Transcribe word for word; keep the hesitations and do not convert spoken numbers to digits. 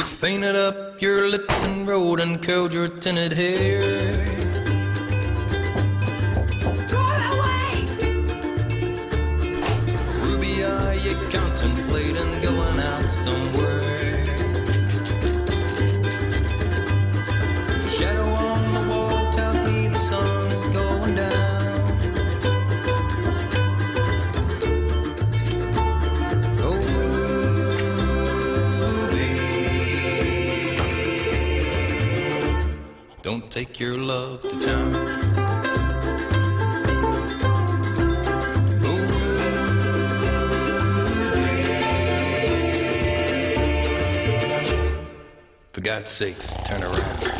You painted up your lips and rode and curled your tinted hair. Run away! Ruby, are you contemplating going out somewhere? Shadow on the wall tells me the sun is going down. Oh, Ruby, don't take your love to town. For God's sakes, turn around.